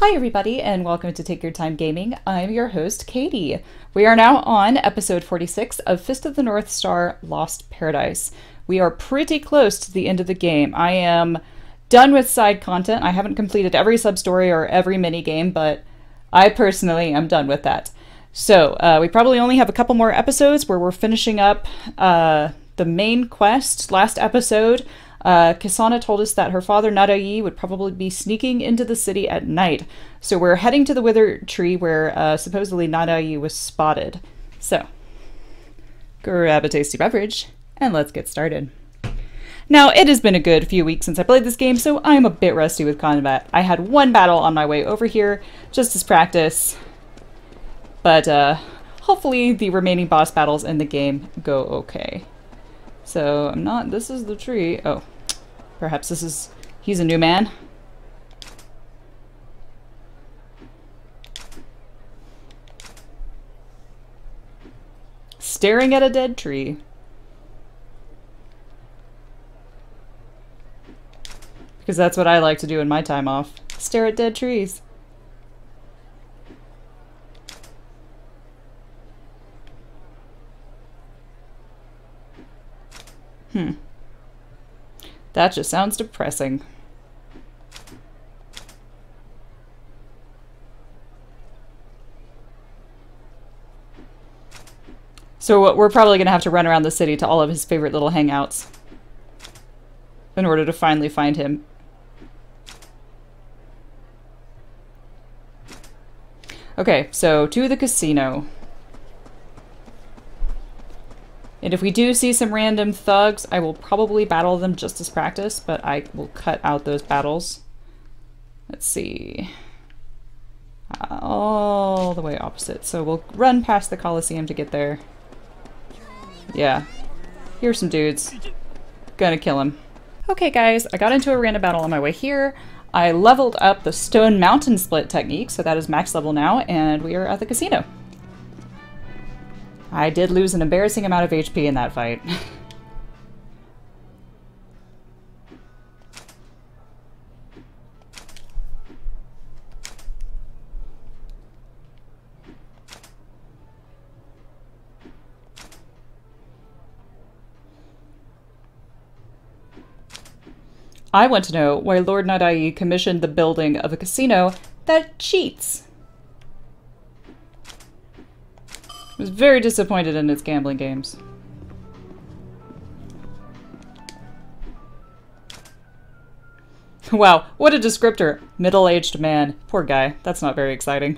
Hi everybody, and welcome to Take Your Time Gaming. I'm your host, Katie. We are now on episode 46 of Fist of the North Star Lost Paradise. We are pretty close to the end of the game. I am done with side content. I haven't completed every sub-story or every mini-game, but I personally am done with that. So we probably only have a couple more episodes where we're finishing up the main quest. Last episode, Kasana told us that her father, Nadai, would probably be sneaking into the city at night. So we're heading to the wither tree where supposedly Nadai was spotted. So grab a tasty beverage and let's get started. Now, it has been a good few weeks since I played this game, so I'm a bit rusty with combat. I had one battle on my way over here just as practice, but hopefully the remaining boss battles in the game go okay. So I'm not, this is the tree. Oh. Perhaps this is... he's a new man. Staring at a dead tree. Because that's what I like to do in my time off. Stare at dead trees. That just sounds depressing. So we're probably going to have to run around the city to all of his favorite little hangouts in order to finally find him. Okay, so to the casino. And if we do see some random thugs, I will probably battle them just as practice, but I will cut out those battles. Let's see. All the way opposite. So we'll run past the Coliseum to get there. Yeah. Here's some dudes. Gonna kill him. Okay guys, I got into a random battle on my way here. I leveled up the Stone Mountain Split technique, so that is max level now, and we are at the casino. I did lose an embarrassing amount of HP in that fight. I want to know why Lord Nadai commissioned the building of a casino that cheats. I was very disappointed in its gambling games. Wow, what a descriptor. Middle-aged man. Poor guy. That's not very exciting.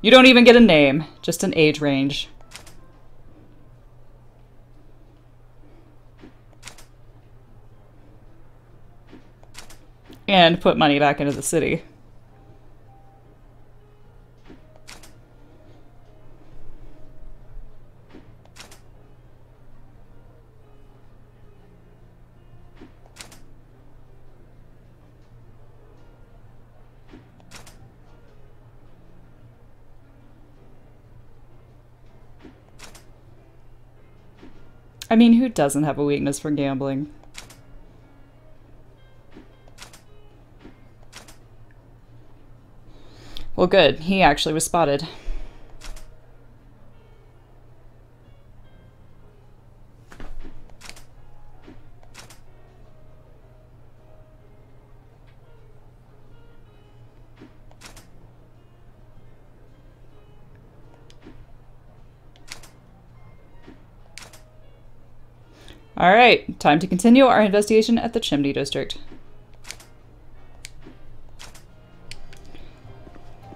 You don't even get a name, just an age range. And put money back into the city. I mean, who doesn't have a weakness for gambling? Well, good. He actually was spotted. All right, time to continue our investigation at the Chimney District.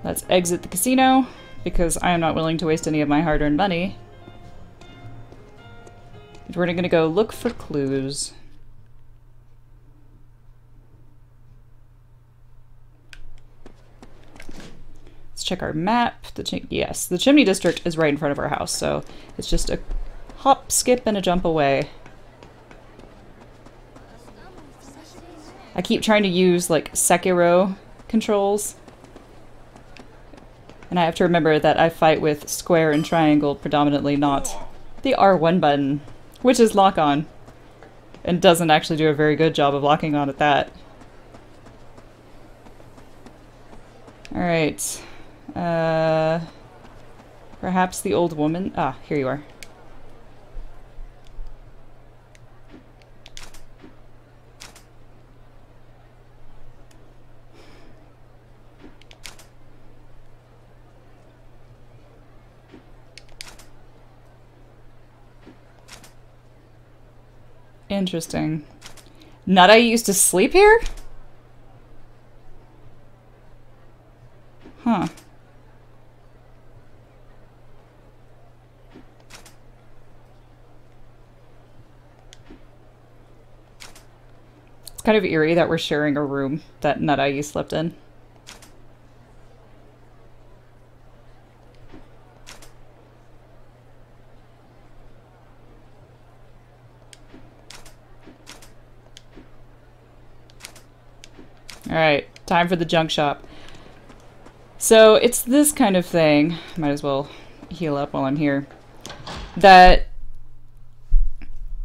Let's exit the casino, because I am not willing to waste any of my hard-earned money. And we're going to go look for clues. Let's check our map. Yes, the Chimney District is right in front of our house, so it's just a hop, skip, and a jump away. I keep trying to use, like, Sekiro controls. And I have to remember that I fight with square and triangle predominantly, not the R1 button, which is lock on. And doesn't actually do a very good job of locking on at that. Alright. Perhaps the old woman. Ah, here you are. Interesting. Nadai used to sleep here? Huh. It's kind of eerie that we're sharing a room that Nadai you slept in. Alright, time for the junk shop. So it's this kind of thing, might as well heal up while I'm here, that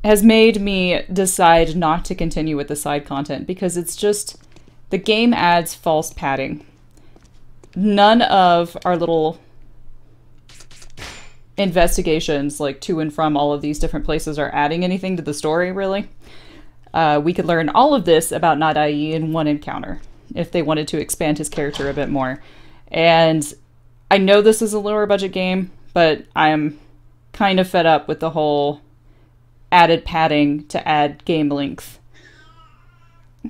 has made me decide not to continue with the side content because it's just, the game adds false padding. None of our little investigations, like to and from all of these different places, are adding anything to the story, really. We could learn all of this about Nadai in one encounter if they wanted to expand his character a bit more. And I know this is a lower budget game, but I'm kind of fed up with the whole added padding to add game length.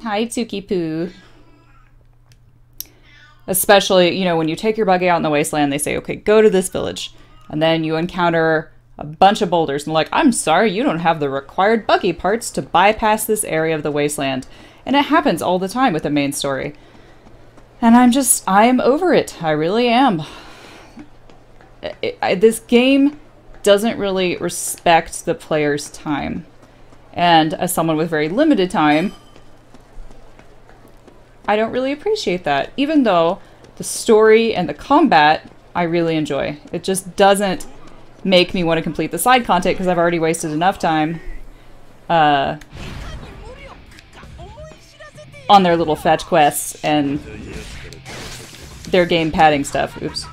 Hi, Tsuki-poo. Especially, you know, when you take your buggy out in the wasteland, they say, okay, go to this village. And then you encounter a bunch of boulders and like, I'm sorry, you don't have the required buggy parts to bypass this area of the wasteland. And it happens all the time with the main story. And I'm over it. I really am. This game doesn't really respect the player's time. And as someone with very limited time, I don't really appreciate that. Even though the story and the combat, I really enjoy. It just doesn't make me want to complete the side content because I've already wasted enough time on their little fetch quests and their game padding stuff. Oops.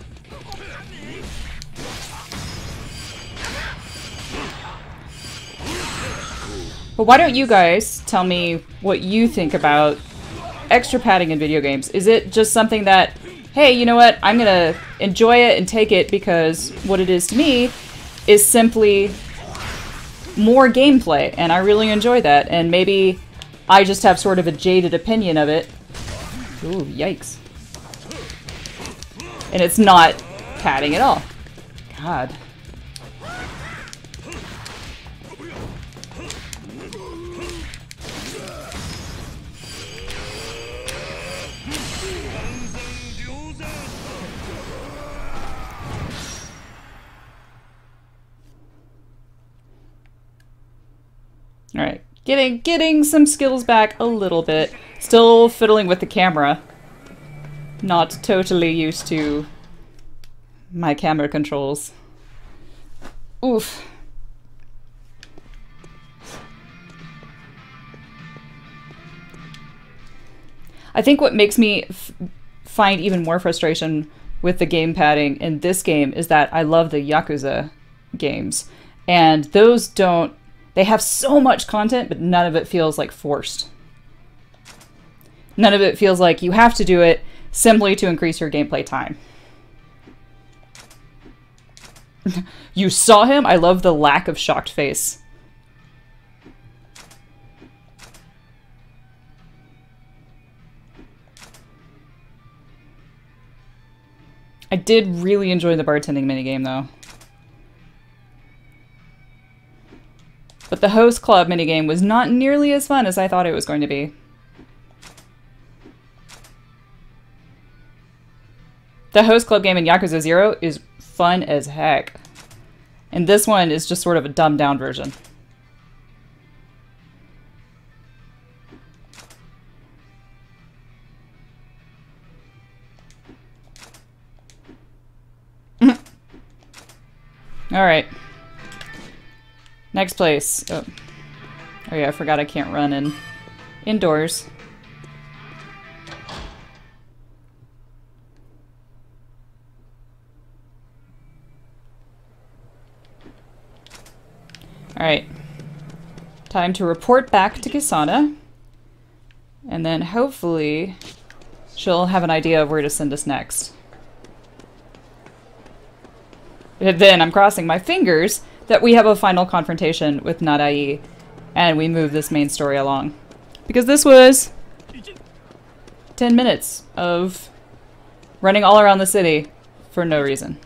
But why don't you guys tell me what you think about extra padding in video games? Is it just something that, hey, you know what, I'm gonna enjoy it and take it because what it is to me is simply more gameplay, and I really enjoy that, and maybe I just have sort of a jaded opinion of it. Ooh, yikes. And it's not padding at all. God. Alright, getting some skills back a little bit. Still fiddling with the camera. Not totally used to my camera controls. Oof. I think what makes me find even more frustration with the game padding in this game is that I love the Yakuza games. And those don't... They have so much content, but none of it feels like forced. None of it feels like you have to do it simply to increase your gameplay time. You saw him? I love the lack of shocked face. I did really enjoy the bartending minigame, though. But the host club minigame was not nearly as fun as I thought it was going to be. The host club game in Yakuza 0 is fun as heck. And this one is just sort of a dumbed down version. Alright. Next place. Oh yeah, I forgot I can't run indoors. Alright. Time to report back to Kasana. And then hopefully she'll have an idea of where to send us next. And then I'm crossing my fingers that we have a final confrontation with Nadai and we move this main story along. Because this was 10 minutes of running all around the city for no reason.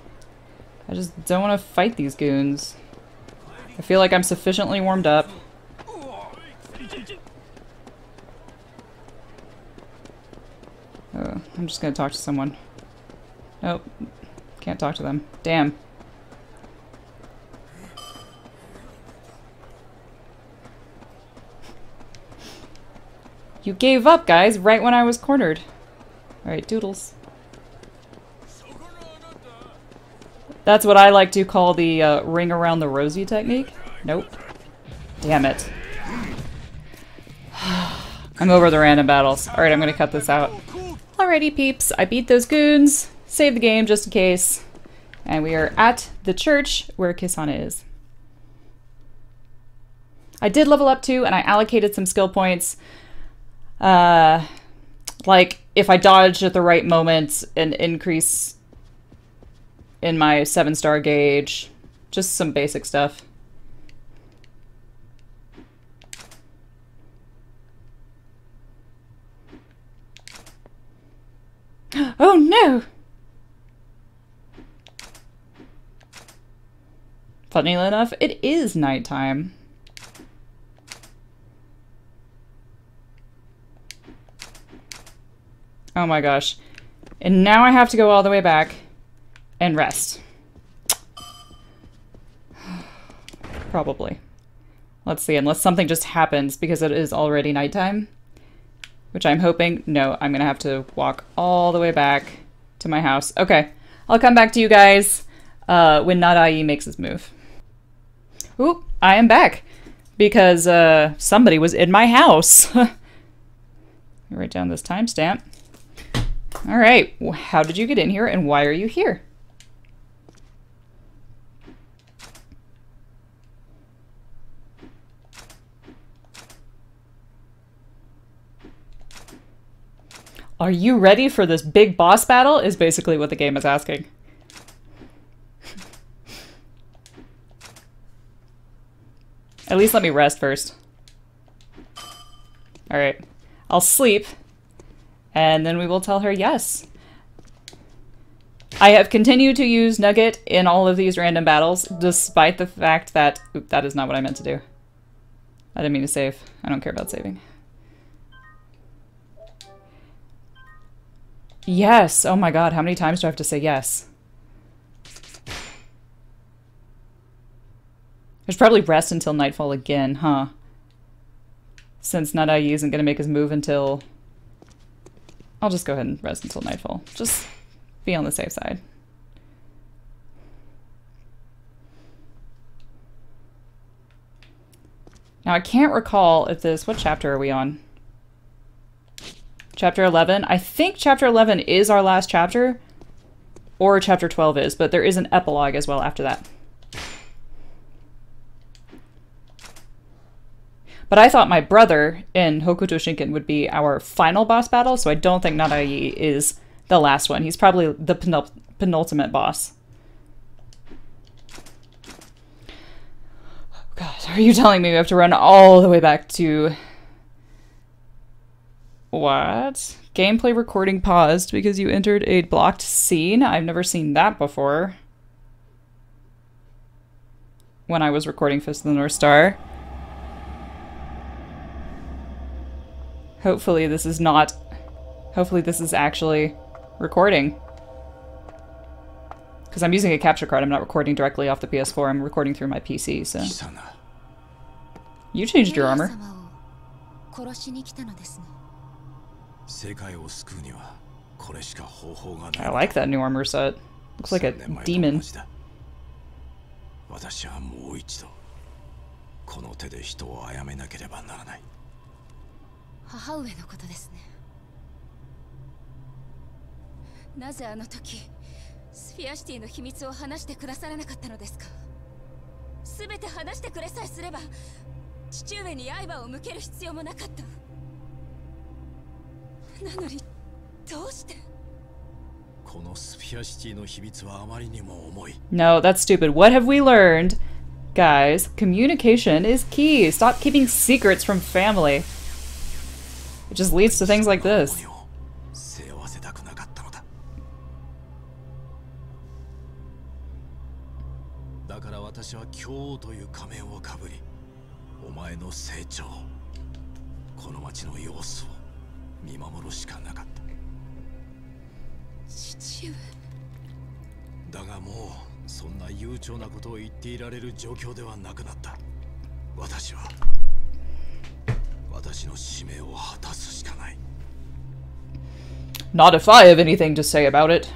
I just don't want to fight these goons. I feel like I'm sufficiently warmed up. Oh, I'm just gonna talk to someone. Nope. Can't talk to them. Damn. You gave up, guys, right when I was cornered. Alright, doodles. That's what I like to call the ring around the rosy technique. Nope. Damn it. I'm over the random battles. Alright, I'm gonna cut this out. Alrighty, peeps. I beat those goons. Save the game just in case. And we are at the church where Kasana is. I did level up too, and I allocated some skill points. Like, if I dodge at the right moment, an increase in my 7-star gauge. Just some basic stuff. Oh no! Funnily enough, it is nighttime. Oh my gosh. And now I have to go all the way back and rest. Probably. Let's see, unless something just happens because it is already nighttime. Which I'm hoping, no, I'm gonna have to walk all the way back to my house. Okay, I'll come back to you guys when Nadai makes his move. Ooh, I am back because somebody was in my house. Write down this timestamp. All right, well, how did you get in here and why are you here? Are you ready for this big boss battle? Is basically what the game is asking. At least let me rest first. All right, I'll sleep. And then we will tell her yes. I have continued to use Nugget in all of these random battles, despite the fact that... Oop, that is not what I meant to do. I didn't mean to save. I don't care about saving. Yes! Oh my god, how many times do I have to say yes? I should probably rest until nightfall again, huh? Since Nadai isn't going to make his move until... I'll just go ahead and rest until nightfall. Just be on the safe side. Now I can't recall if this... What chapter are we on? Chapter 11? I think chapter 11 is our last chapter. Or chapter 12 is, but there is an epilogue as well after that. But I thought my brother in Hokuto Shinken would be our final boss battle, so I don't think Nadai is the last one. He's probably the penultimate boss. Oh God, are you telling me we have to run all the way back to... What? Gameplay recording paused because you entered a blocked scene? I've never seen that before. When I was recording Fist of the North Star. Hopefully this is not... Hopefully this is actually recording. Because I'm using a capture card. I'm not recording directly off the PS4. I'm recording through my PC, so... You changed your armor. I like that new armor set. Looks like a demon. 全て話してくれさえすれば父上に刃を向ける必要もなかったなのにどうしてこのスフィアシティの秘密はあまりにも重い No, that's stupid. What have we learned? Guys, communication is key. Stop keeping secrets from family. It just leads to things like this. Not if I have anything to say about it.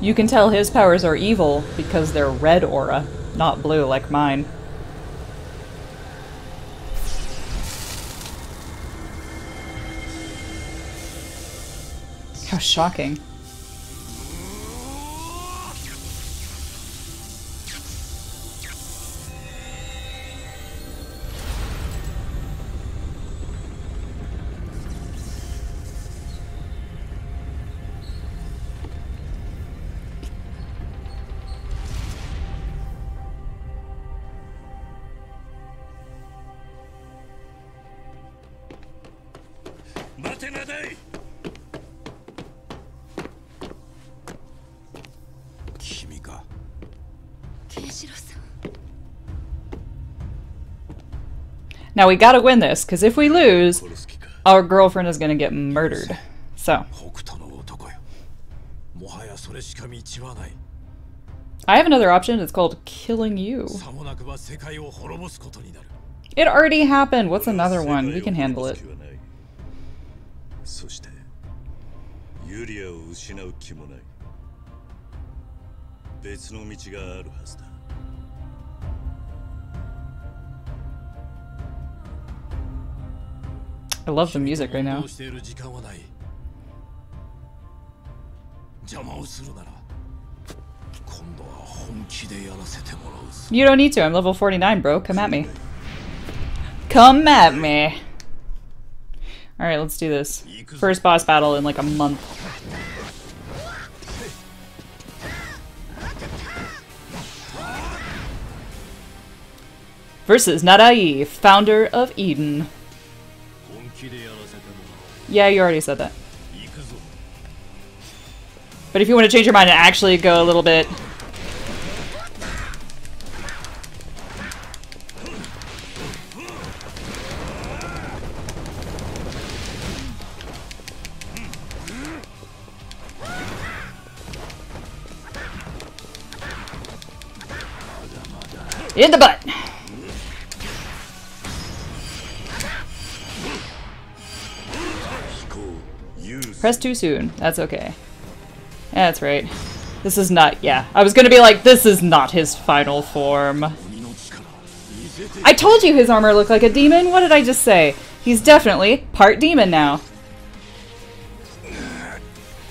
You can tell his powers are evil because they're red aura, not blue like mine. How shocking. Now we gotta win this, because if we lose, our girlfriend is gonna get murdered. So. I have another option, it's called killing you. It already happened, what's another one? We can handle it. I love the music right now. You don't need to. I'm level 49, bro. Come at me. Come at me. Alright, let's do this. First boss battle in like a month. Versus Nadai, founder of Eden. Yeah, you already said that. But if you want to change your mind and actually go a little bit... In the butt! Press too soon. That's okay. That's right. This is not- yeah. I was gonna be like, this is not his final form. I told you his armor looked like a demon! What did I just say? He's definitely part demon now.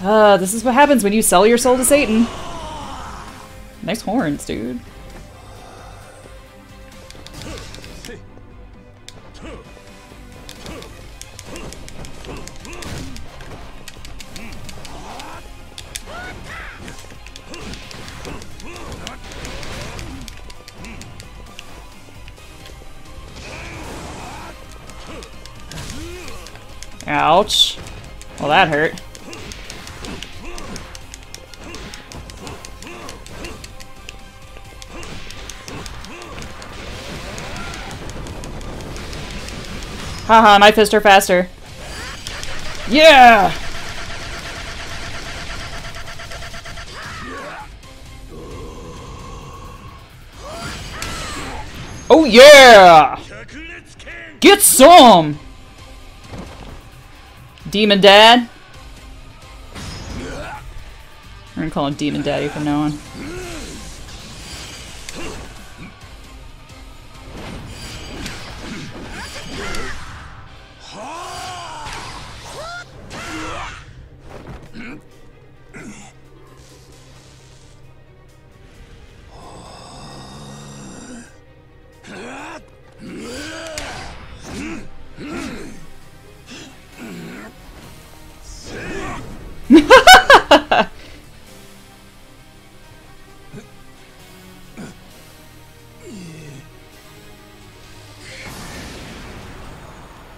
This is what happens when you sell your soul to Satan. Nice horns, dude. Ouch. Well, that hurt. Haha, my fists are faster. Yeah! Oh yeah! Get some! Demon Dad? gonna call him Demon Daddy from now on.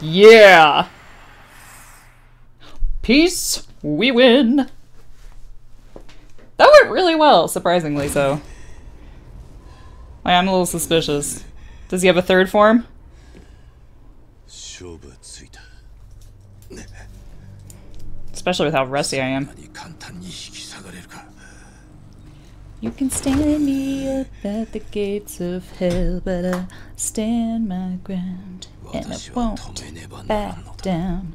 Yeah! Peace! We win! That went really well, surprisingly so. I am a little suspicious. Does he have a third form? Especially with how rusty I am. You can stand me up at the gates of hell, but I stand my ground. And I won't back down.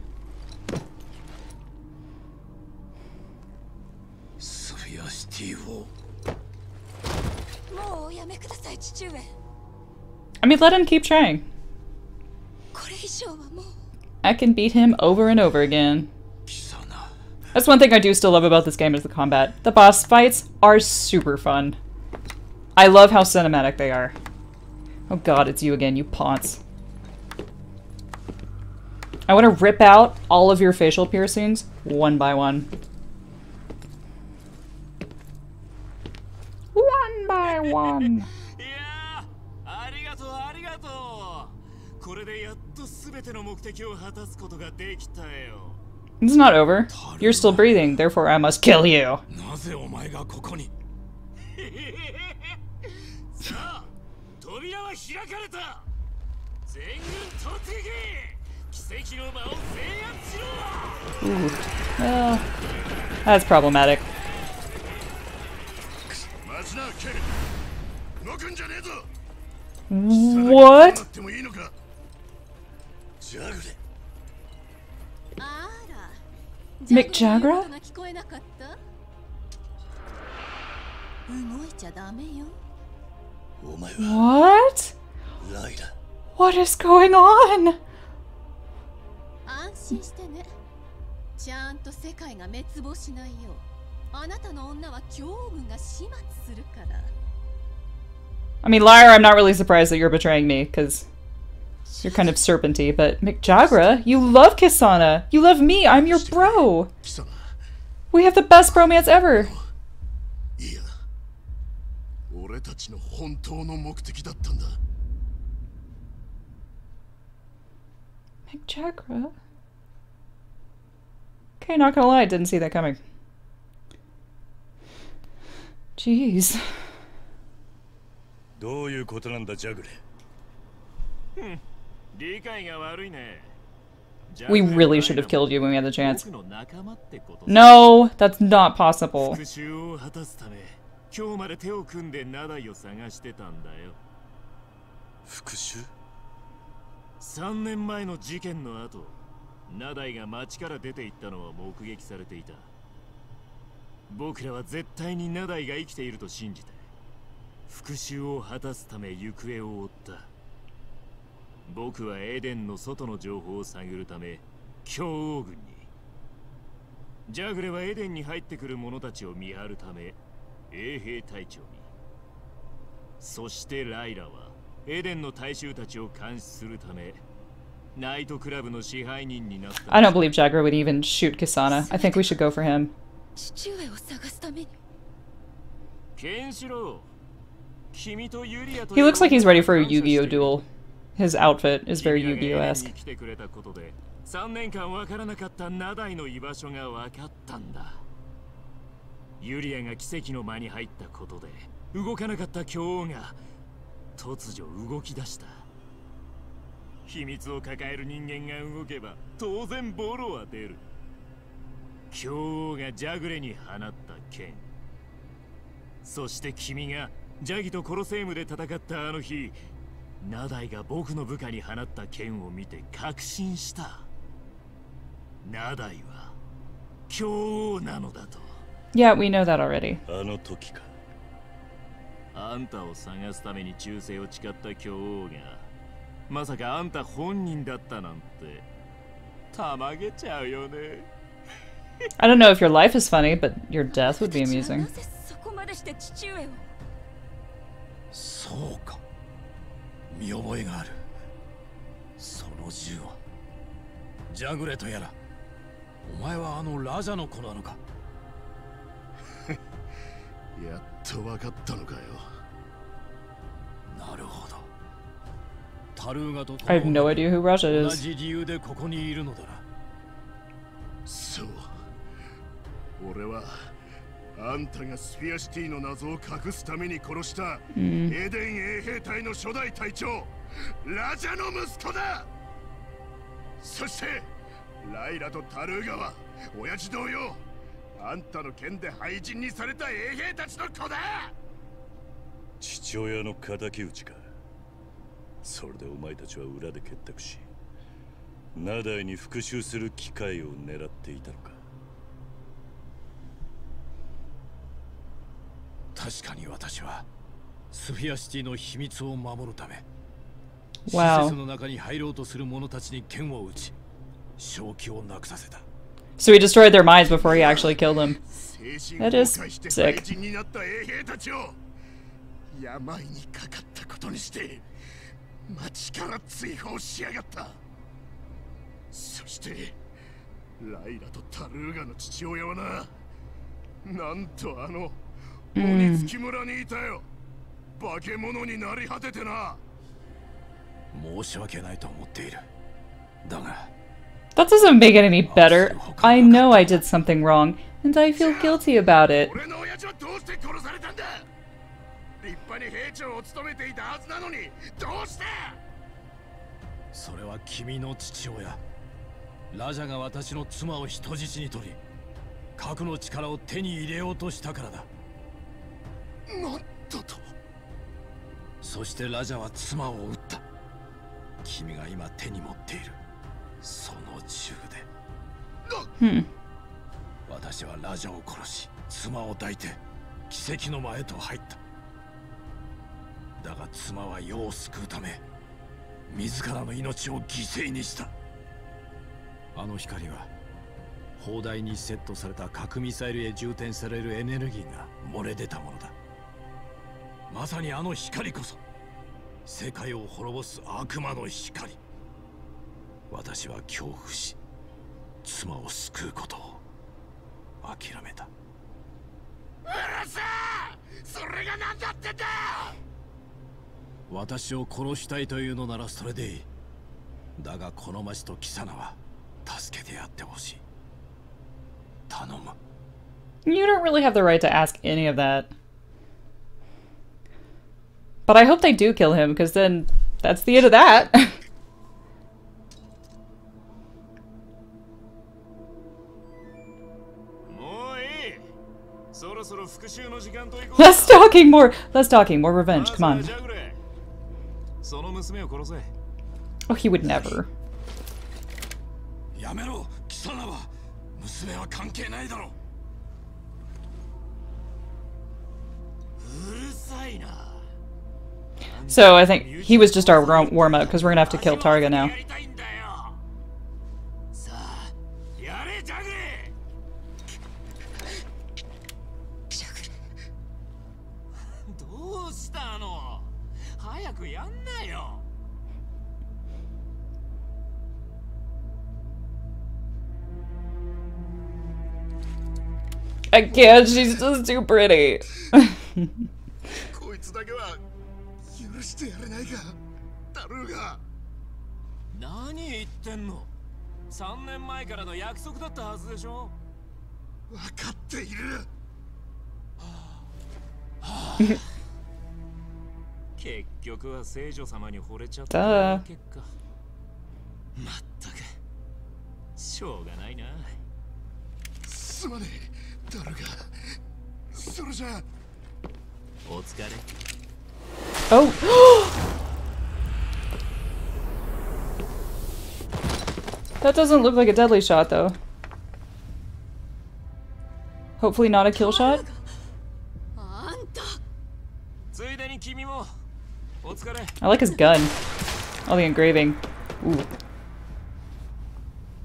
I mean, let him keep trying. I can beat him over and over again. That's one thing I do still love about this game is the combat. The boss fights are super fun. I love how cinematic they are. Oh god, it's you again, you ponce. I want to rip out all of your facial piercings one by one. One by one. It's not over. You're still breathing, therefore I must kill you. Ooh. Well, that's problematic. What? Mick Jagger? What? What is going on? I mean, liar, I'm not really surprised that you're betraying me, because you're kind of serpenty, but Mick Jagger, you love Kasana! You love me! I'm your bro! We have the best bromance ever! Mick Jagger? Okay, not gonna lie, I didn't see that coming. Jeez. We really should have killed you when we had the chance. No, that's not possible. I don't believe Jagre would even shoot Kasana. I think we should go for him. He looks like he's ready for a Yu-Gi-Oh duel. His outfit is very Yu-Gi-Oh-esque. Nadai ga boku no buka ni hanatta ken wo mite kakushin shita. Nadai wa kyō nano da to. Yeah, we know that already. I don't know if your life is funny, but your death would be amusing. I have no idea who Raja is. Wow. So he destroyed their minds before he actually killed them. That is sick. That doesn't make it any better. I know I did something wrong, and I feel guilty about it. Hmm. You don't really have the right to ask any of that. But I hope they do kill him, because then that's the end of that. Less talking, more. Less talking, more revenge. Come on. Oh, he would never. So I think he was just our warm up because we're gonna have to kill Targa now. I can't, she's just too pretty. Duh. Oh! That doesn't look like a deadly shot, though. Hopefully not a kill shot. I like his gun. All the engraving. Ooh.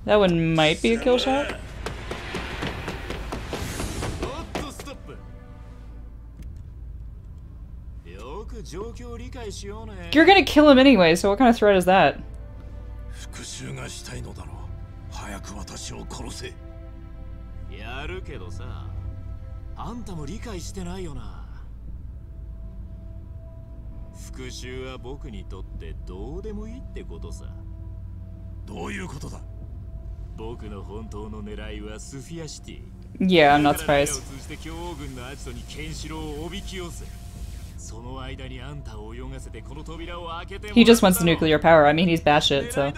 That one might be a kill shot. You're gonna kill him anyway, so what kind of threat is that? Yeah, I'm not surprised. He just wants the nuclear power. I mean, he's batshit, so.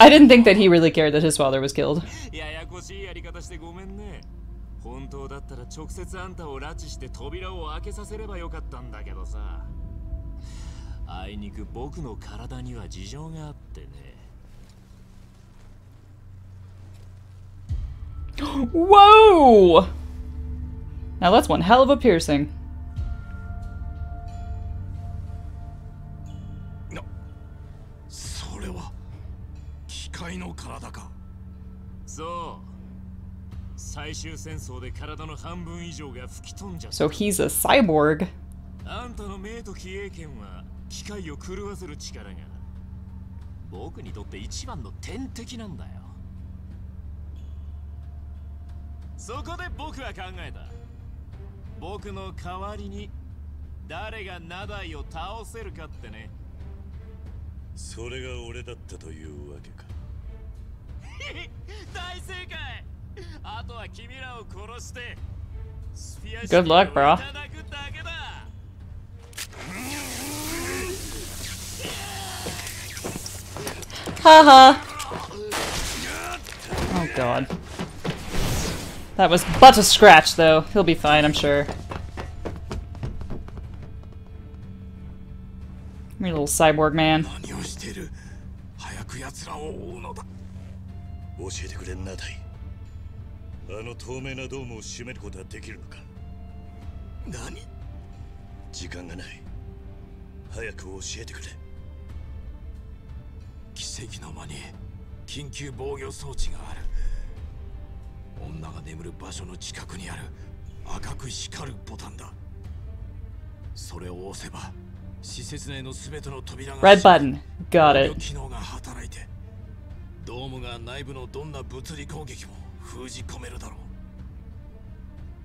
I didn't think that he really cared that his father was killed. Whoa! Now that's one hell of a piercing. So he's a cyborg. Good luck, bro. Haha. Oh god. That was but a scratch, though. He'll be fine, I'm sure. You're a little cyborg man. Red button. Got it.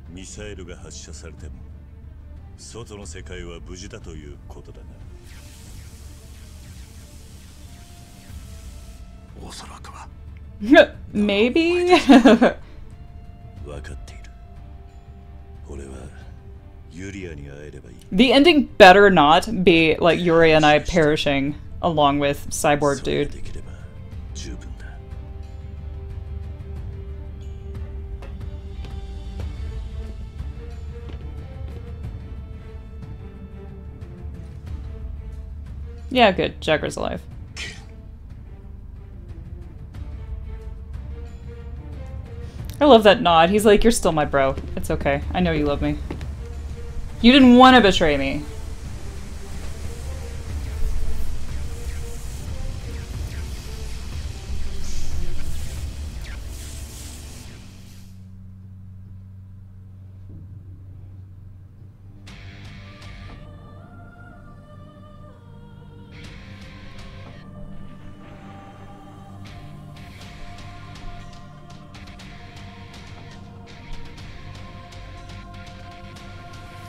Maybe? The ending better not be like Yuria and I perishing along with cyborg dude. Yeah, good. Jagre's alive. I love that nod. He's like, you're still my bro. It's okay. I know you love me. You didn't want to betray me.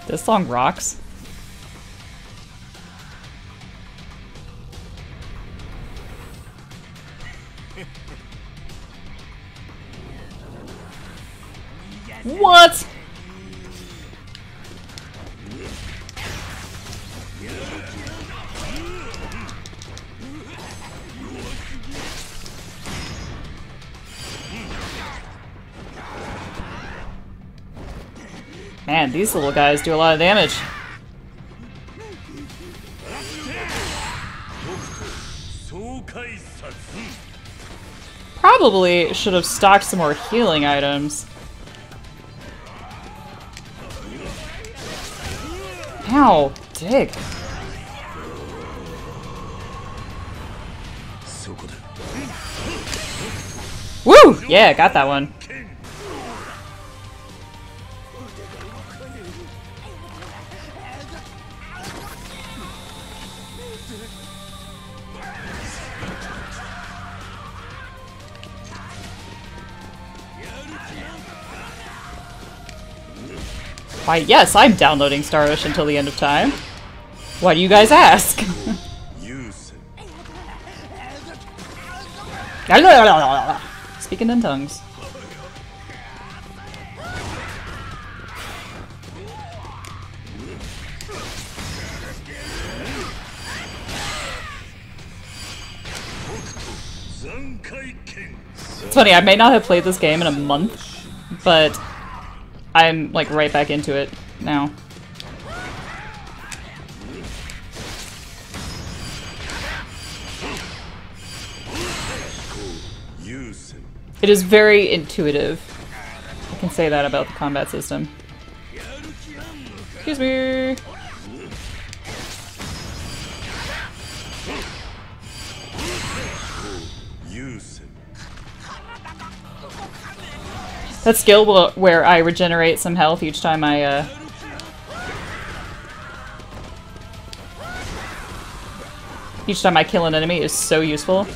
This song rocks. What? Man, these little guys do a lot of damage. probably should have stocked some more healing items. Ow, dig. Woo! Yeah, got that one. Why, yes, I'm downloading Star Ocean until the end of time. Why do you guys ask? Speaking in tongues. It's funny, I may not have played this game in a month, but I'm like right back into it now. It is very intuitive. I can say that about the combat system. Excuse me. That skill will, where I regenerate some health each time I kill an enemy, is so useful.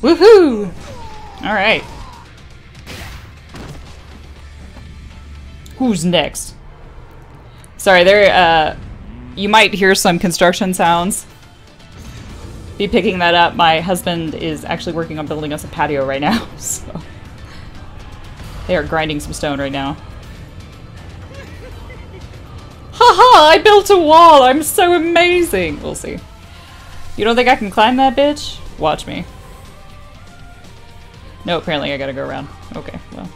Woohoo! Alright. Who's next? Sorry, there, you might hear some construction sounds. Be picking that up. My husband is actually working on building us a patio right now, so... They are grinding some stone right now. Haha! I built a wall! I'm so amazing! We'll see. You don't think I can climb that bitch? Watch me. No, apparently I gotta go around. Okay, well.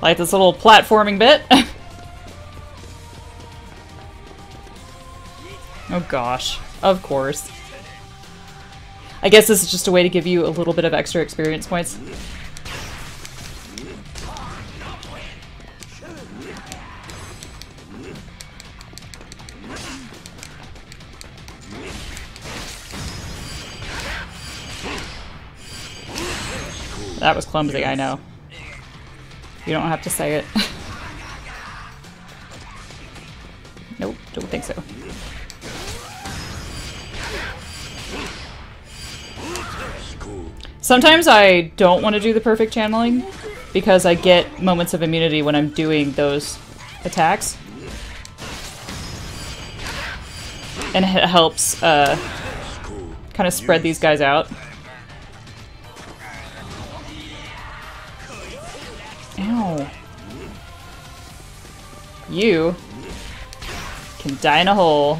Like this little platforming bit. Oh gosh, of course. I guess this is just a way to give you a little bit of extra experience points. That was clumsy, I know. You don't have to say it. Nope, don't think so. Sometimes I don't want to do the perfect channeling because I get moments of immunity when I'm doing those attacks. And it helps kind of spread these guys out. Ow. You can die in a hole.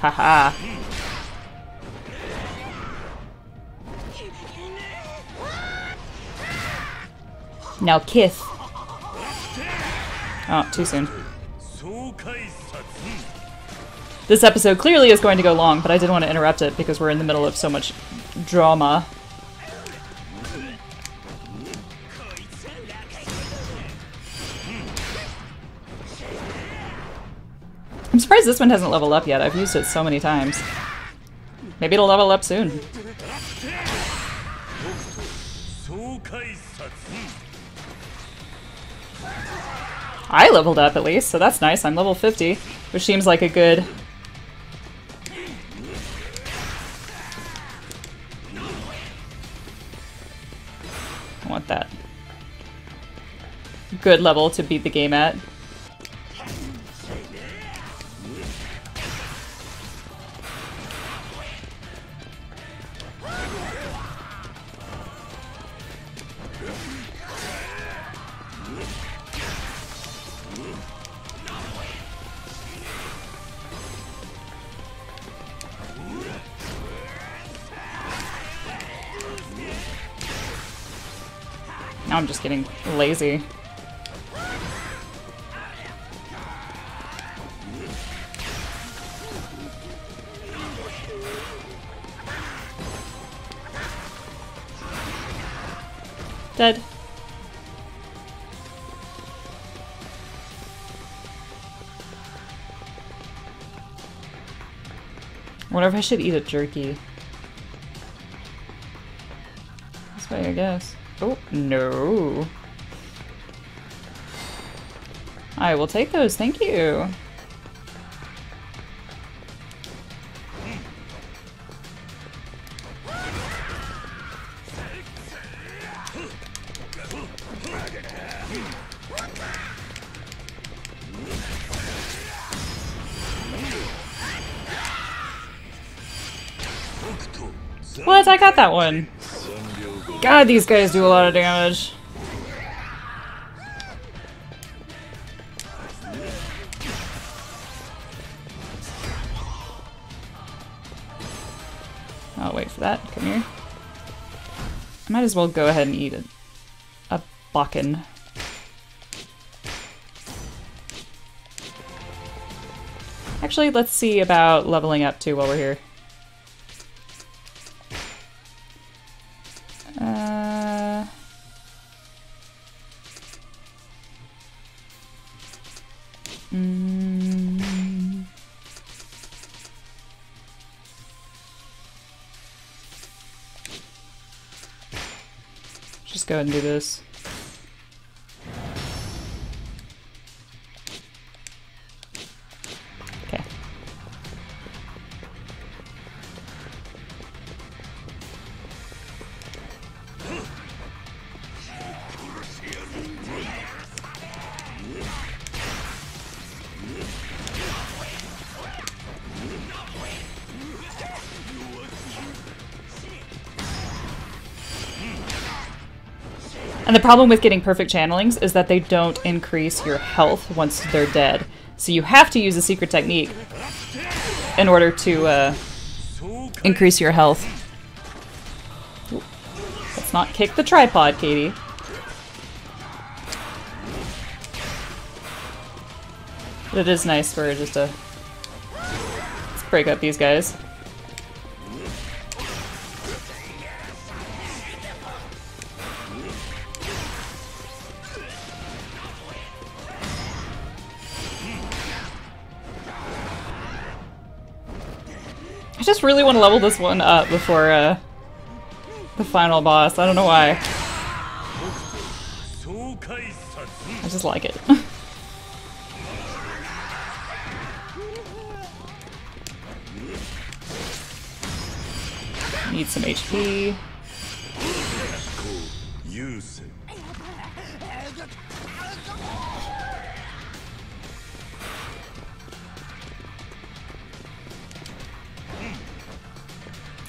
Haha. Now kiss. Oh, too soon. This episode clearly is going to go long, but I didn't want to interrupt it because we're in the middle of so much drama. I'm surprised this one hasn't leveled up yet. I've used it so many times. Maybe it'll level up soon. I leveled up at least, so that's nice. I'm level 50, which seems like a good... I want that. Good level to beat the game at. Now I'm just getting lazy. Dead. I wonder if I should eat a jerky. This way, I guess. Oh, no. I will take those, thank you. What? I got that one. God, these guys do a lot of damage. I'll wait for that. Come here. I might as well go ahead and eat it. A bakken. Actually, let's see about leveling up too while we're here. Just go ahead and do this. Okay. And the problem with getting perfect channelings is that they don't increase your health once they're dead. So you have to use a secret technique in order to increase your health. Ooh. Let's not kick the tripod, Katie. But it is nice for just to break up these guys. I just really want to level this one up before the final boss. I don't know why. I just like it. Need some HP.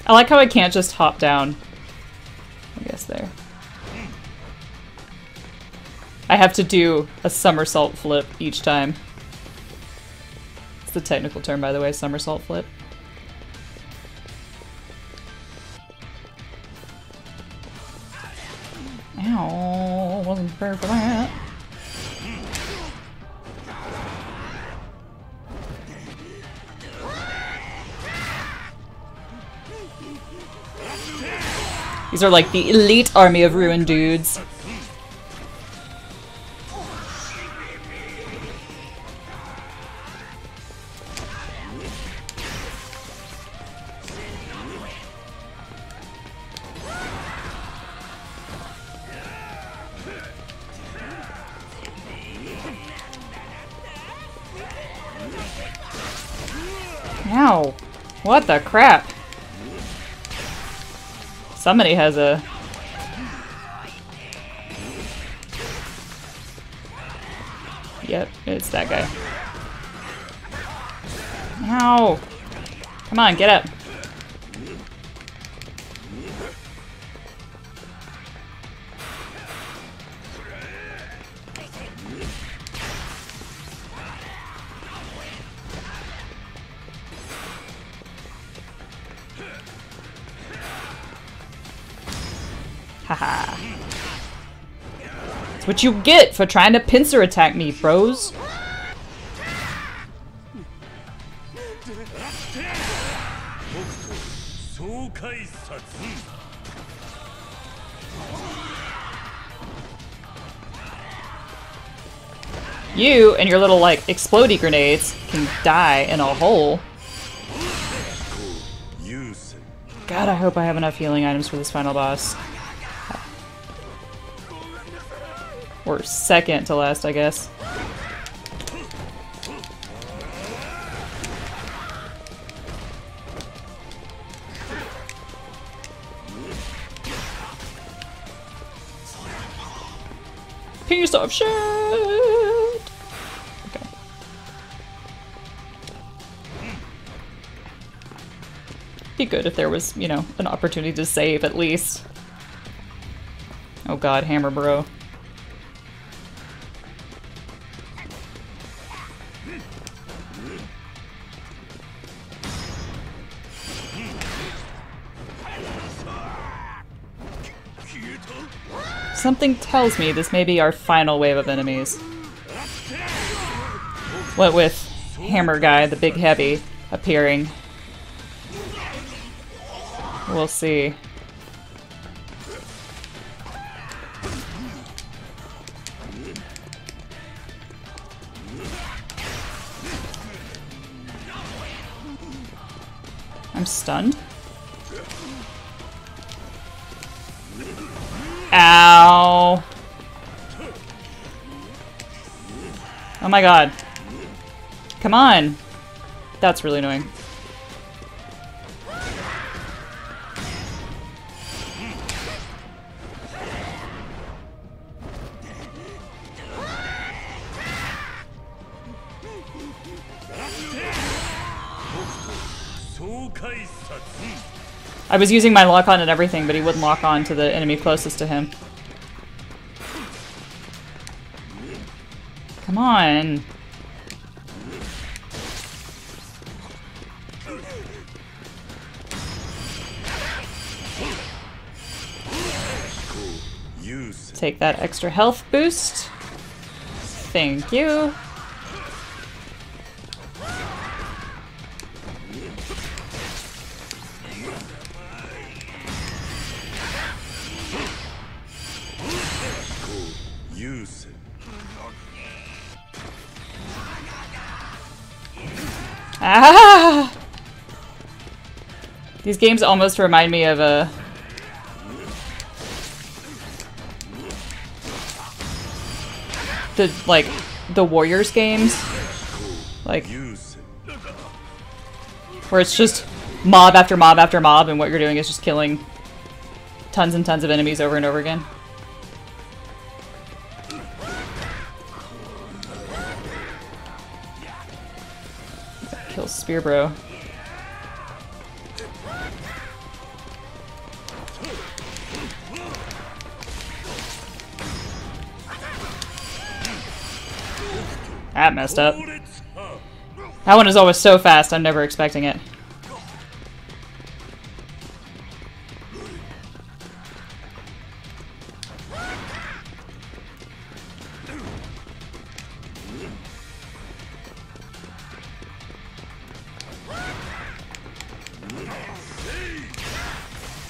I like how I can't just hop down. I guess there. I have to do a somersault flip each time. It's the technical term, by the way, somersault flip. Ow, wasn't prepared for that. These are like the elite army of ruined dudes. Ow! What the crap? Somebody has a... Yep, it's that guy. Ow! Come on, get up! Haha. That's what you get for trying to pincer attack me, bros. You and your little, like, explodey grenades can die in a hole. God, I hope I have enough healing items for this final boss. Or second to last, I guess. Piece of shit! Okay. Be good if there was, you know, an opportunity to save at least. Oh god, hammer bro. Something tells me this may be our final wave of enemies. What with Hammer Guy, the big heavy, appearing. We'll see. I'm stunned. Ow. Oh my god. Come on. That's really annoying. I was using my lock on and everything, but he wouldn't lock on to the enemy closest to him. Come on. Take that extra health boost. Thank you. Ah! These games almost remind me of a... The Warriors games. Like... Where it's just mob after mob after mob, and what you're doing is just killing tons and tons of enemies over and over again. Kill Spear Bro. That messed up. That one is always so fast, I'm never expecting it.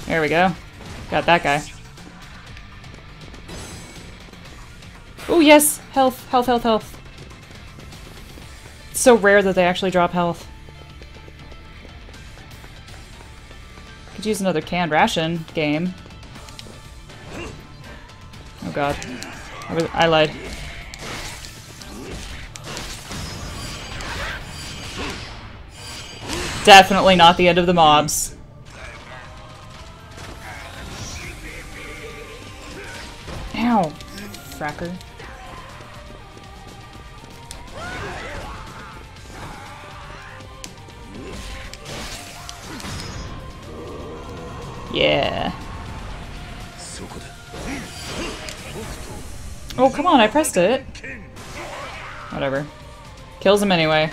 There we go. Got that guy. Oh yes! Health, health, health, health. It's so rare that they actually drop health. Could use another canned ration game. Oh god. I lied. Definitely not the end of the mobs. Ow. Fracker. Yeah. Oh, come on, I pressed it. Whatever. Kills him anyway.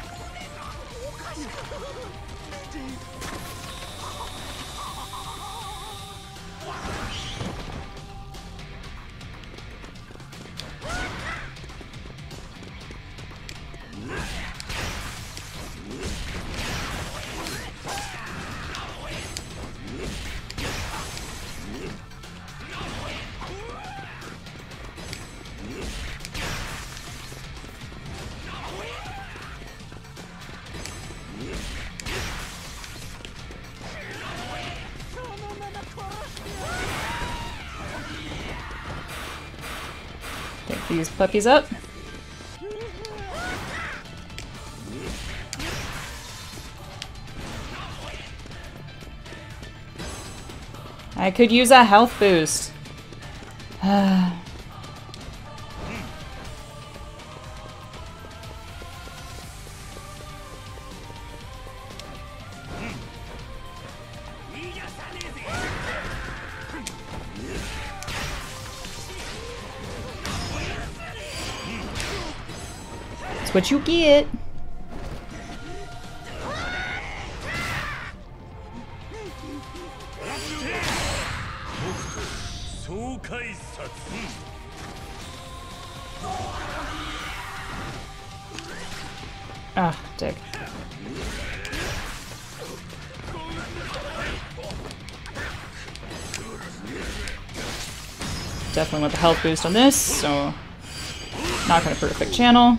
These puppies up. I could use a health boost. What you get. Ah, dick. Definitely want the health boost on this, so not gonna perfect channel.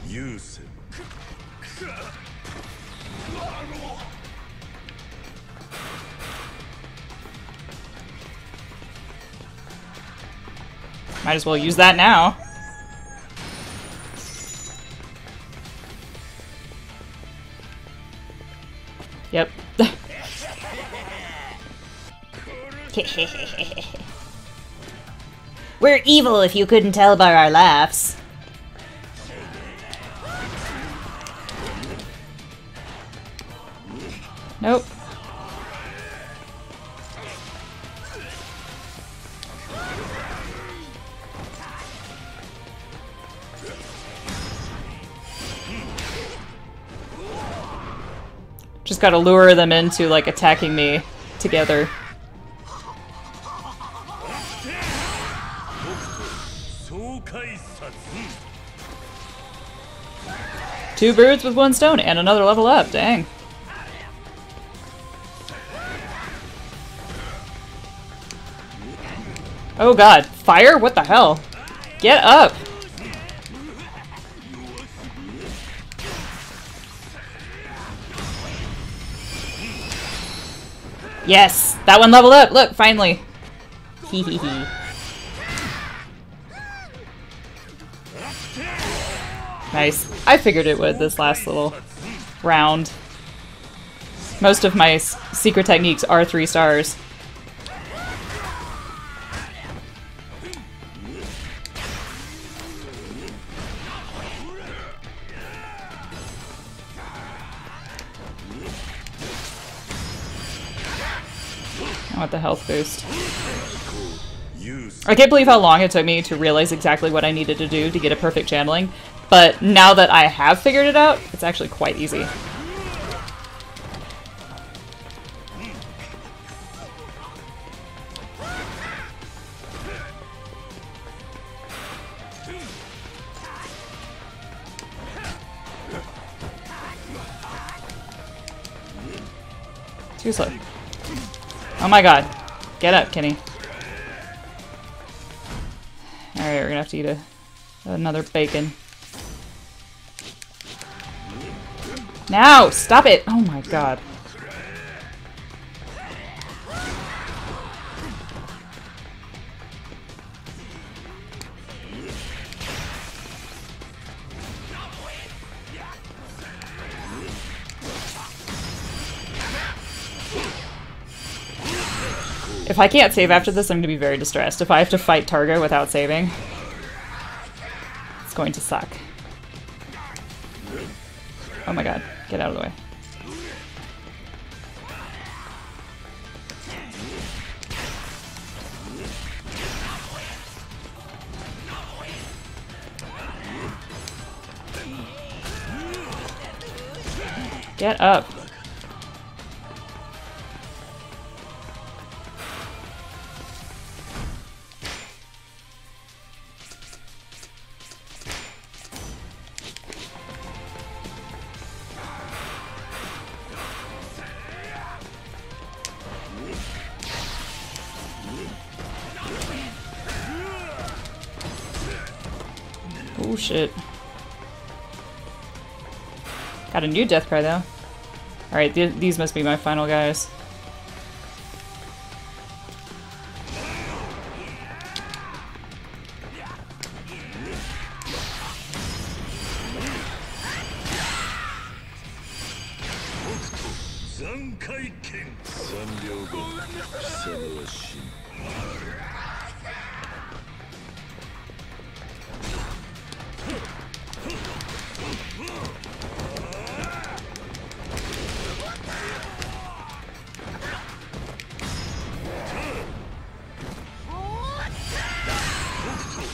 Might as well use that now. Yep. We're evil if you couldn't tell by our laughs. Nope. Just gotta lure them into, like, attacking me together. Two birds with one stone and another level up, dang. Oh god, fire? What the hell? Get up! Yes! That one leveled up! Look, finally! Hee hee hee. Nice. I figured it would this last little round. Most of my secret techniques are 3 stars. The health boost. I can't believe how long it took me to realize exactly what I needed to do to get a perfect channeling, but now that I have figured it out, it's actually quite easy. Too slow. Oh my god. Get up, Kenny. Alright, we're gonna have to eat another bacon. Now! Stop it! Oh my god. If I can't save after this, I'm going to be very distressed. If I have to fight Targa without saving, it's going to suck. Oh my god, get out of the way. Get up. Oh shit. Got a new death cry though. Alright, these must be my final guys.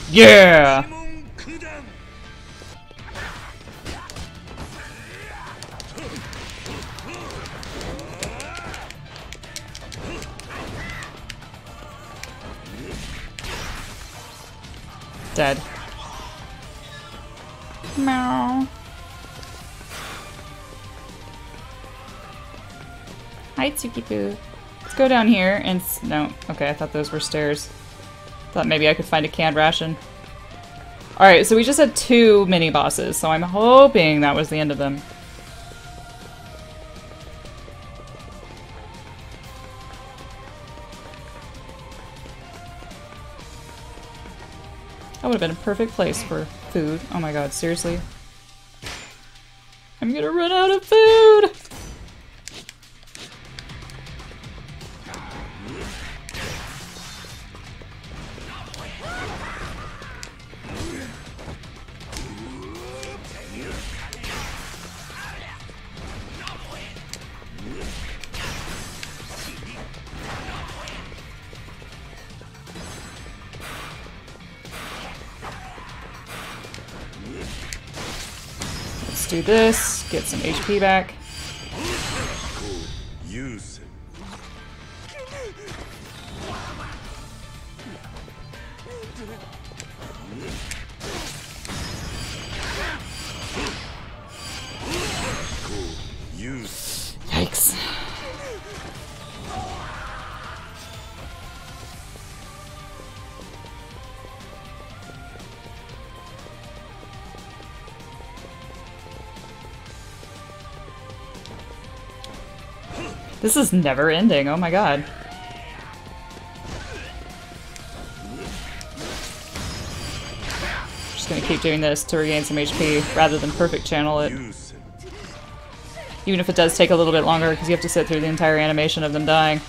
Yeah! Dead. Meow. Hi, Tsukipoo. Let's go down here and no. Okay, I thought those were stairs. Thought maybe I could find a canned ration. Alright, so we just had 2 mini bosses, so I'm hoping that was the end of them. That would have been a perfect place for food. Oh my god, seriously. I'm gonna run out of food! Do this, get some HP back. Use. Yikes. This is never ending, oh my god. I'm just gonna keep doing this to regain some HP rather than perfect channel it. Even if it does take a little bit longer because you have to sit through the entire animation of them dying.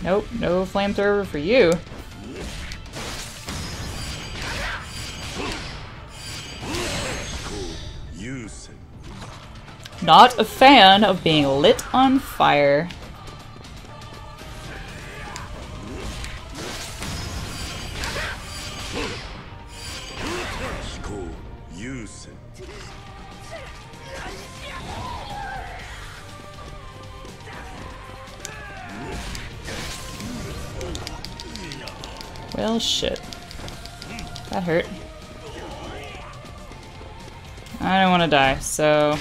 Nope, no flamethrower for you. Not a fan of being lit on fire. Well, shit. That hurt. I don't want to die, so...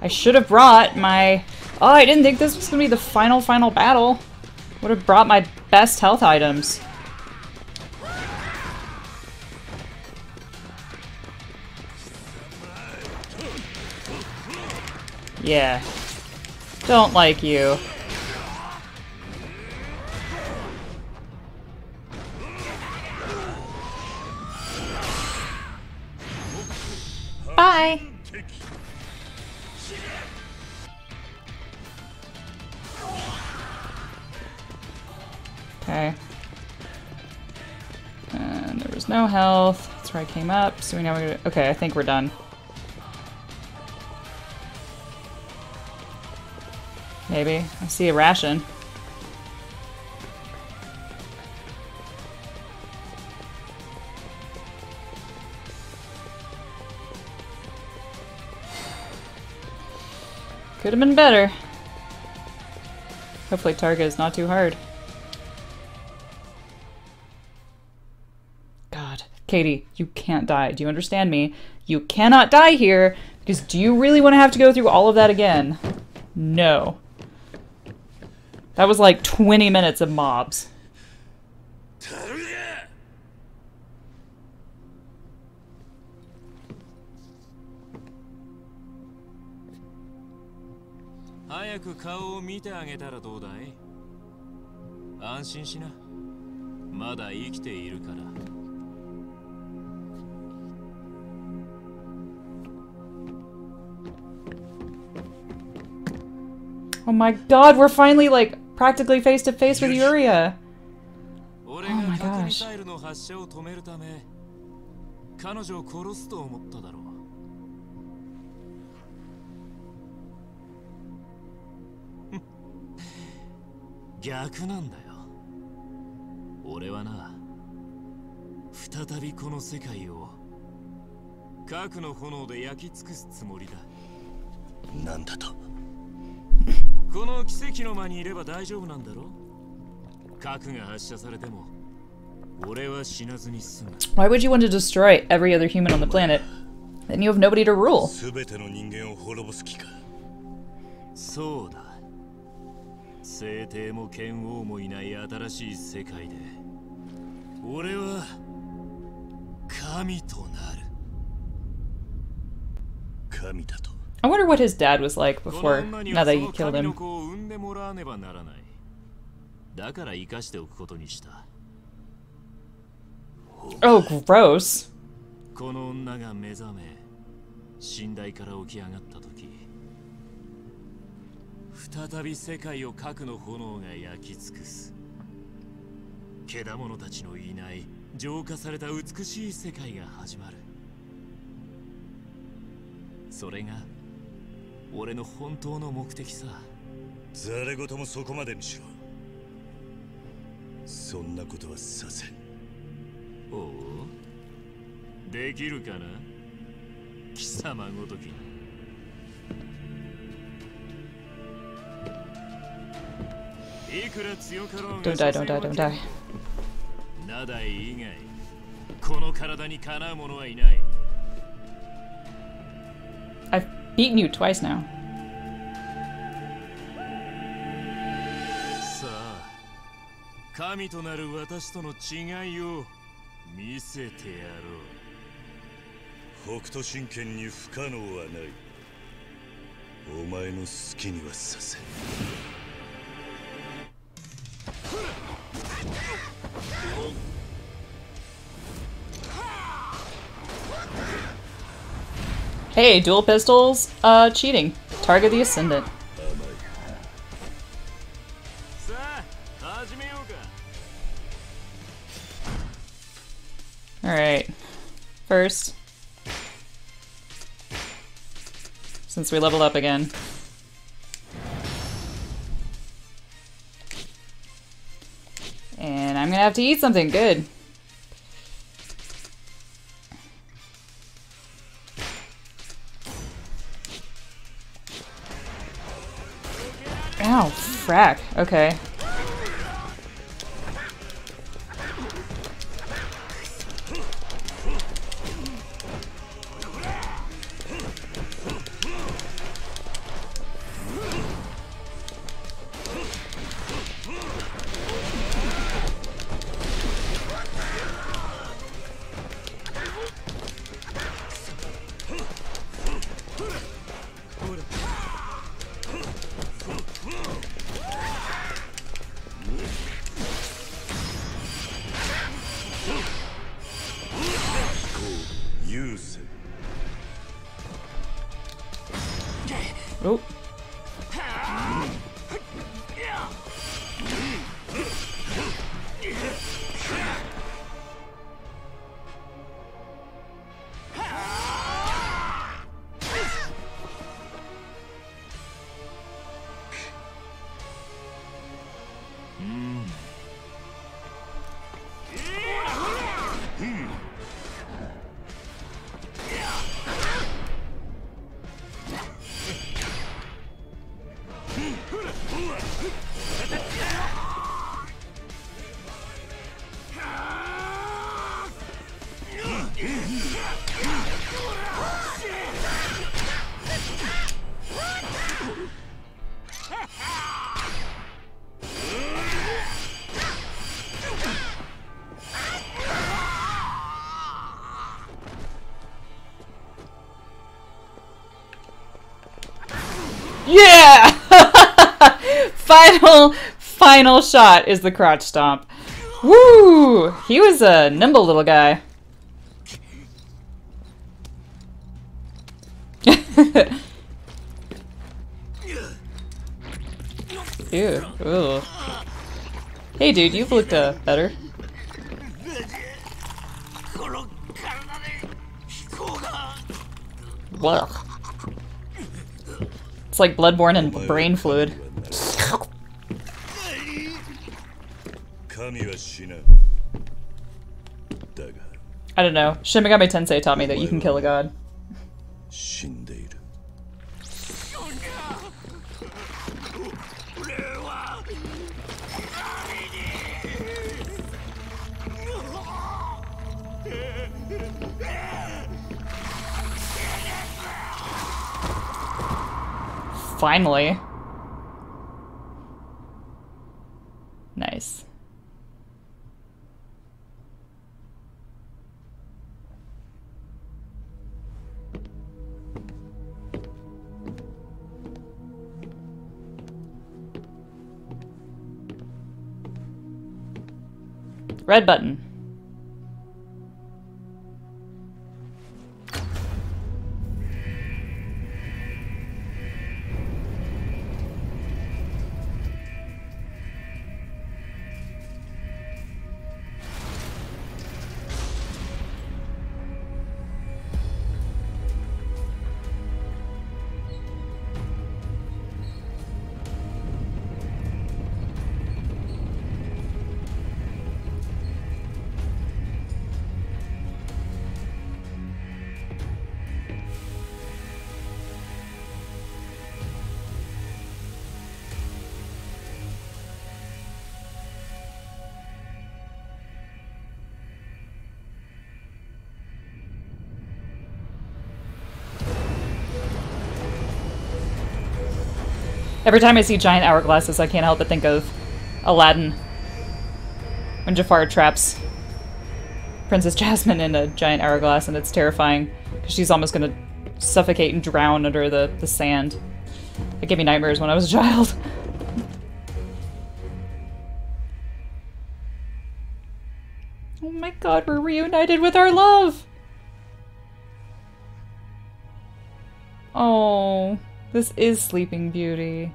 I should have brought my... Oh, I didn't think this was going to be the final battle. Would have brought my best health items. Yeah. Don't like you. Bye! Okay. And there was no health. That's where I came up. So we know we're gonna... Okay, I think we're done. Maybe. I see a ration. Could have been better. Hopefully Targa is not too hard. God. Katie, you can't die. Do you understand me? You cannot die here, because do you really want to have to go through all of that again? No. That was like 20 minutes of mobs. Oh my god, we're finally like practically face to face with Yuria. Oh my gosh.この奇跡の間にいれば大丈夫なんだろう。核が発射されても俺は死なずに済む。Why would you want to destroy every other human on the planet? Then you have nobody to rule. 全ての人間を滅ぼす気か。そうだ。聖帝も剣王もいない新しい世界で俺は神となる。神だと。 I wonder what his dad was like before Nadai killed him. Oh, gross. Don't die, don't die, don't die. I've beaten you twice now. Hey, dual pistols, cheating. Target the Ascendant. Alright, first, since we leveled up again. And I'm gonna have to eat something good. Ow, frack. Okay. Final shot is the crotch stomp. Woo! He was a nimble little guy. Ew. Ooh. Hey dude, you've looked better. Wow. It's like Bloodborne and brain fluid. I don't know. Shin Megami Tensei taught me that you can kill a god. Finally. Nice. Red button. Every time I see giant hourglasses, I can't help but think of Aladdin when Jafar traps Princess Jasmine in a giant hourglass, and it's terrifying because she's almost going to suffocate and drown under the sand. It gave me nightmares when I was a child. Oh my god, we're reunited with our love! Oh... This is Sleeping Beauty.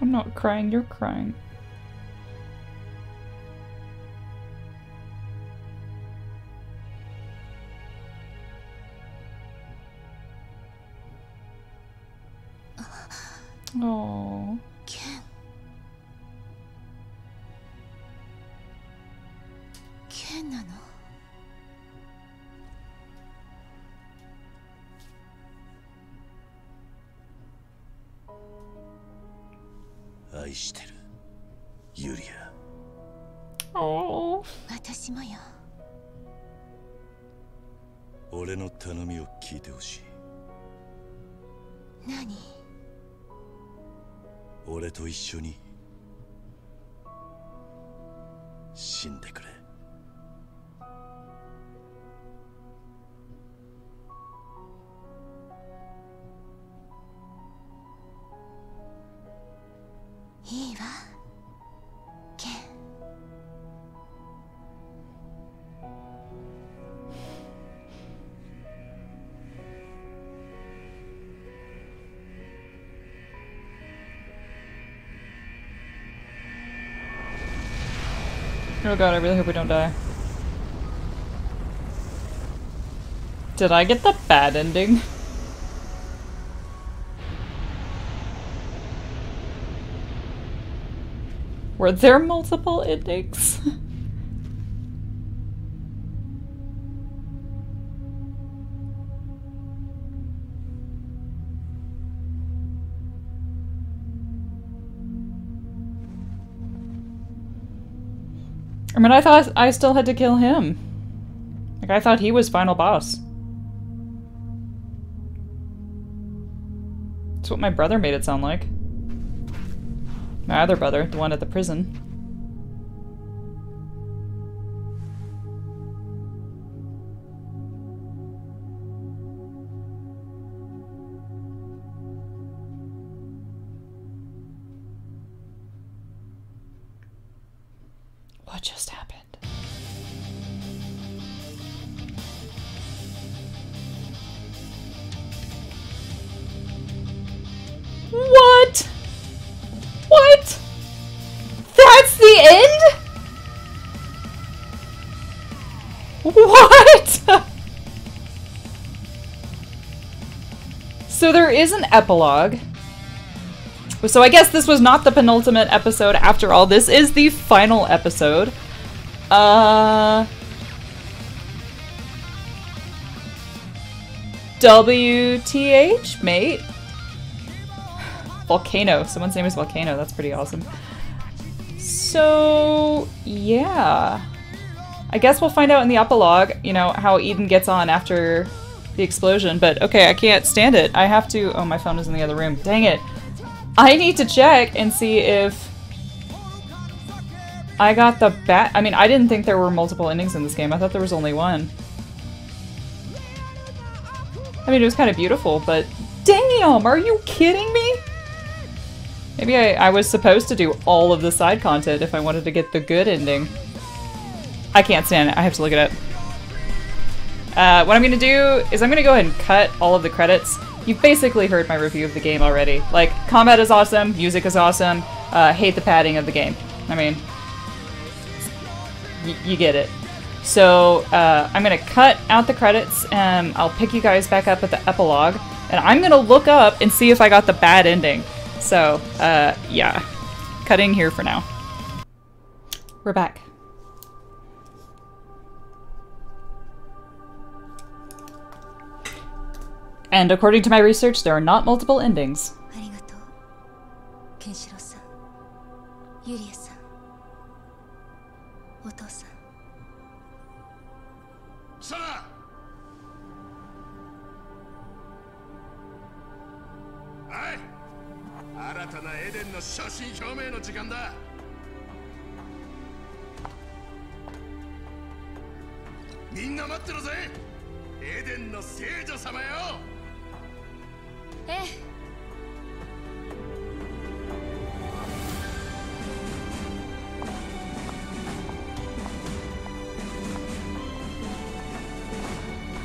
I'm not crying, you're crying. Oh. Yuria. Oh. Oh god, I really hope we don't die. Did I get the bad ending? Were there multiple endings? I mean, I thought I still had to kill him. Like, I thought he was final boss. That's what my brother made it sound like. My other brother, the one at the prison. What just happened? What? What? That's the end? What? So there is an epilogue. So I guess this was not the penultimate episode after all. This is the final episode. WTH, mate? Volcano. Someone's name is Volcano. That's pretty awesome. So, yeah. I guess we'll find out in the epilogue, you know, how Eden gets on after the explosion. But, okay, I can't stand it. I have to... Oh, my phone is in the other room. Dang it. I need to check and see if I got the bat. I mean, I didn't think there were multiple endings in this game. I thought there was only one. I mean, it was kind of beautiful, but damn, are you kidding me? Maybe I was supposed to do all of the side content if I wanted to get the good ending. I can't stand it. I have to look it up. What I'm going to do is I'm going to go ahead and cut all of the credits. You've basically heard my review of the game already. Like, combat is awesome, music is awesome, hate the padding of the game. I mean, you get it. So, I'm gonna cut out the credits, and I'll pick you guys back up at the epilogue, and I'm gonna look up and see if I got the bad ending. So, yeah. Cutting here for now. We're back. And according to my research, there are not multiple endings.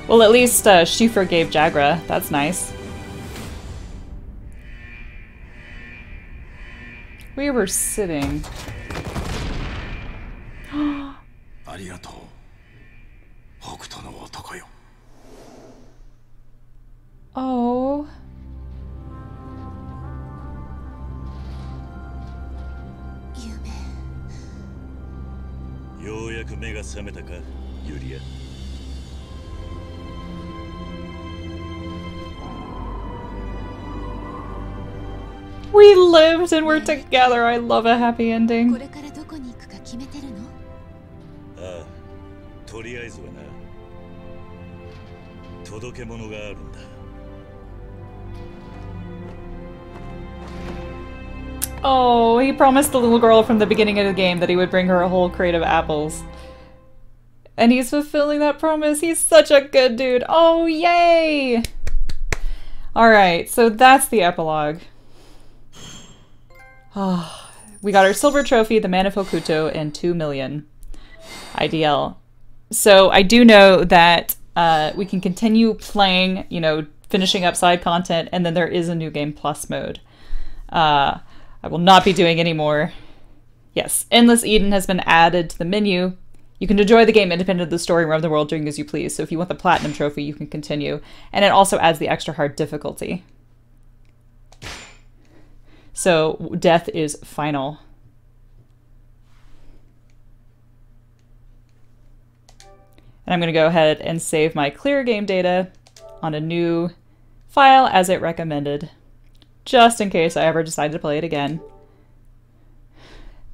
Well, at least Shufer gave Jagre. That's nice. We were sitting. Oh. ようやく目が覚めたか、ユリア。 We lived and we're together. I love a happy ending. Oh, he promised the little girl from the beginning of the game that he would bring her a whole crate of apples. And he's fulfilling that promise. He's such a good dude. Oh, yay! Alright, so that's the epilogue. Oh, we got our silver trophy, the Man of Hokuto, and 2 million IDL. So I do know that we can continue playing, you know, finishing up side content, and then there is a new game plus mode. I will not be doing any more. Yes, Endless Eden has been added to the menu. You can enjoy the game independent of the story and roam the world doing as you please. So if you want the platinum trophy, you can continue. And it also adds the extra hard difficulty. So, death is final. And I'm going to go ahead and save my clear game data on a new file as it recommended, just in case I ever decide to play it again.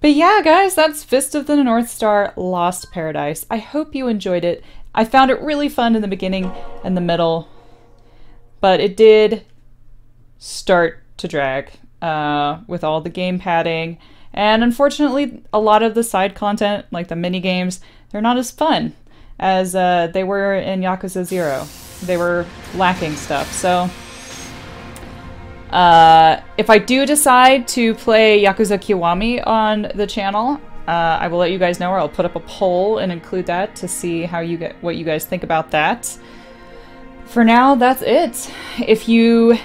But yeah, guys, that's Fist of the North Star Lost Paradise. I hope you enjoyed it. I found it really fun in the beginning and the middle, but it did start to drag. With all the game padding, and unfortunately a lot of the side content, like the mini games, they're not as fun as they were in Yakuza 0. They were lacking stuff, so if I do decide to play Yakuza Kiwami on the channel, I will let you guys know, or I'll put up a poll and include that to see how you get, what you guys think about that. For now, that's it. If you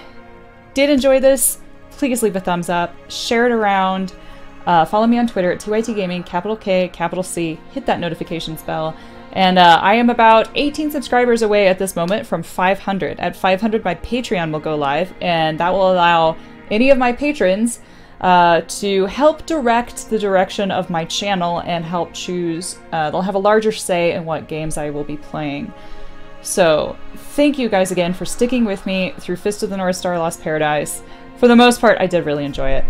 did enjoy this, please leave a thumbs up, share it around, follow me on Twitter at TYT Gaming, capital K, capital C, hit that notifications bell. And I am about 18 subscribers away at this moment from 500. At 500, my Patreon will go live, and that will allow any of my patrons to help direct the direction of my channel and help choose, they'll have a larger say in what games I will be playing. So thank you guys again for sticking with me through Fist of the North Star Lost Paradise. For the most part, I did really enjoy it.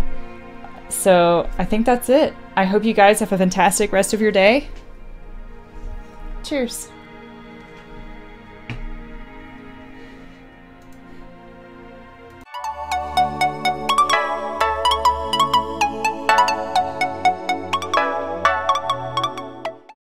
So I think that's it. I hope you guys have a fantastic rest of your day. Cheers.